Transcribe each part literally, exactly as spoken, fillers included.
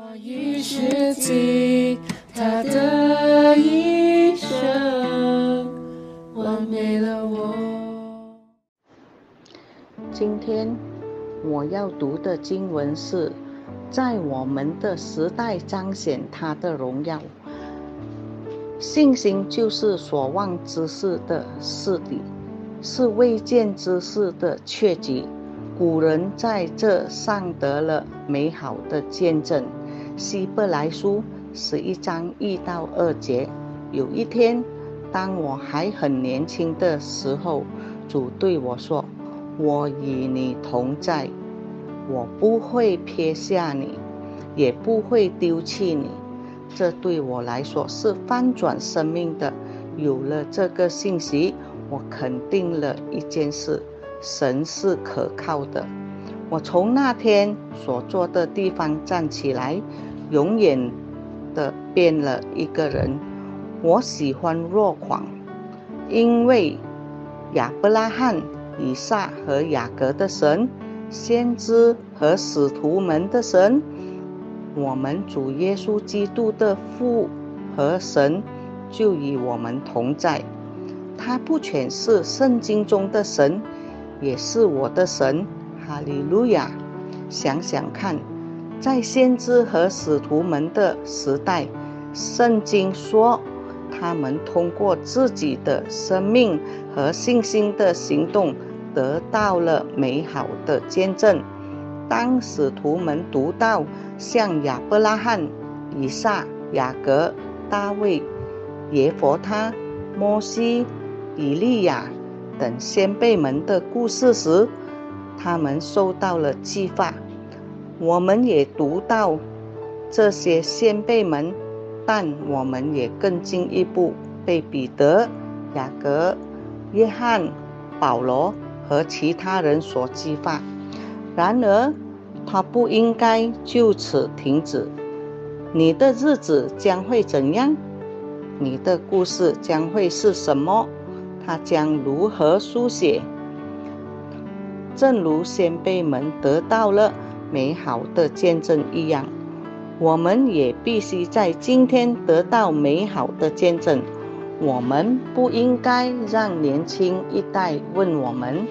我于是记他的一生，完美了我。今天我要读的经文是，在我们的时代彰显他的荣耀。信心就是所望之事的实底，是未见之事的确据。古人在这上得了美好的见证。希伯来书十一章一到二节。有一天，当我还很年轻的时候，主对我说：“我与你同在，我不会撇下你，也不会丢弃你。”这对我来说是翻转生命的。有了这个信息，我肯定了一件事：神是可靠的。我从那天所坐的地方站起来，永远的变了一个人。我喜欢若狂，因为亚伯拉罕、以撒和雅各的神，先知和使徒们的神，我们主耶稣基督的父和神就与我们同在。他不全是圣经中的神，也是我的神。哈利路亚！想想看，在先知和使徒们的时代，圣经说他们通过自己的生命和信心的行动得到了美好的见证。当使徒们读到像亚伯拉罕、以撒、雅各、大卫、耶弗他、摩西、以利亚等先辈们的故事时，他们受到了激发。我们也读到这些先辈们，但我们也更进一步被彼得、雅各、约翰、保罗和其他人所激发。然而，他不应该就此停止。你的日子将会怎样？你的故事将会是什么？他将如何书写？正如先辈们得到了美好的见证一样，我们也必须在今天得到美好的见证。我们不应该让年轻一代问我们：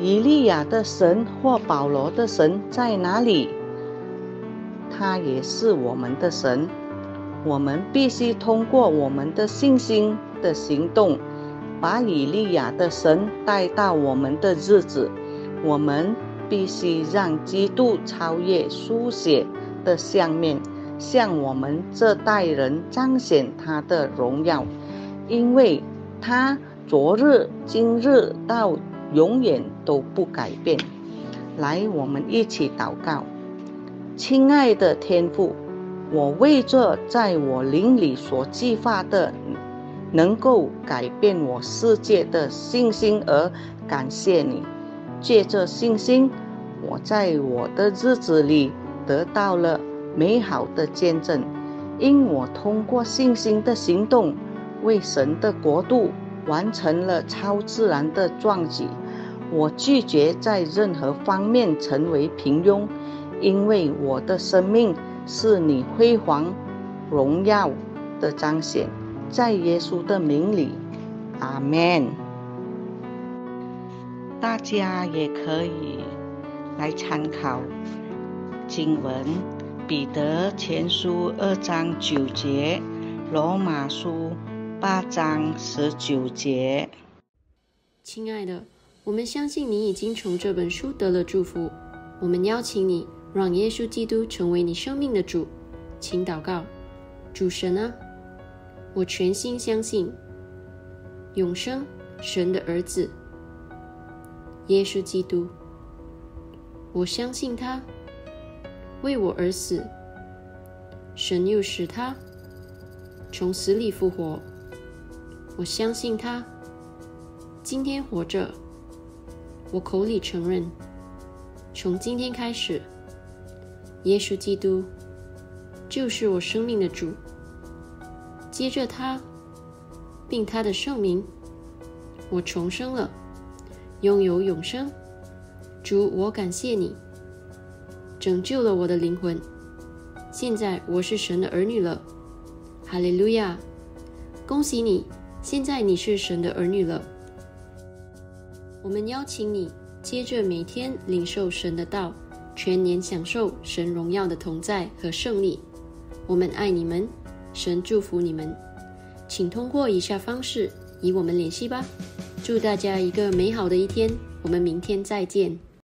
以利亚的神或保罗的神在哪里？他也是我们的神。我们必须通过我们的信心的行动，把以利亚的神带到我们的日子。我们必须让基督超越书写的下面，向我们这代人彰显他的荣耀，因为他昨日、今日到永远都不改变。来，我们一起祷告。亲爱的天父，我为这在我灵里所激发的能够改变我世界的信心而感谢你。借着信心，我在我的日子里得到了美好的见证，因我通过信心的行动，为神的国度完成了超自然的壮举。我拒绝在任何方面成为平庸，因为我的生命是你辉煌荣耀的彰显。在耶稣的名里，阿们。大家也可以来参考经文：彼得前书二章九节，罗马书八章十九节。亲爱的，我们相信你已经从这本书得了祝福。我们邀请你，让耶稣基督成为你生命的主。请祷告：主神啊，我全心相信永生神的儿子耶稣基督，我相信他为我而死，神又使他从死里复活。我相信他今天活着，我口里承认，从今天开始，耶稣基督就是我生命的主。接着他并他的圣名，我重生了，拥有永生。主，我感谢你拯救了我的灵魂。现在我是神的儿女了。哈利路亚！恭喜你，现在你是神的儿女了。我们邀请你，接着每天领受神的道，全年享受神荣耀的同在和胜利。我们爱你们，神祝福你们。请通过以下方式与我们联系吧。祝大家一个美好的一天，我们明天再见。